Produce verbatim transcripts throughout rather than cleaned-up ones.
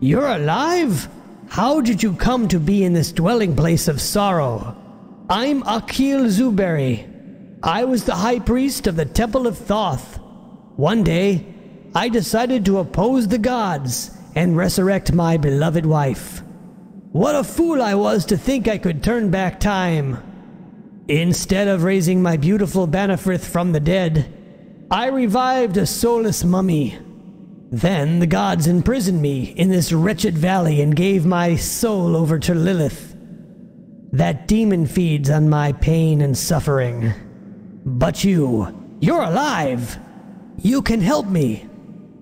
You're alive? How did you come to be in this dwelling place of sorrow? I'm Akil Zuberi. I was the high priest of the Temple of Thoth. One day, I decided to oppose the gods and resurrect my beloved wife. What a fool I was to think I could turn back time. Instead of raising my beautiful Banafrit from the dead, I revived a soulless mummy. Then the gods imprisoned me in this wretched valley and gave my soul over to Lilith. That demon feeds on my pain and suffering. But you, you're alive! You can help me!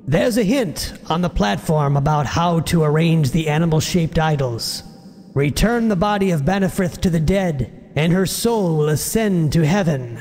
There's a hint on the platform about how to arrange the animal-shaped idols. Return the body of Banafrit to the dead, and her soul will ascend to heaven.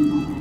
One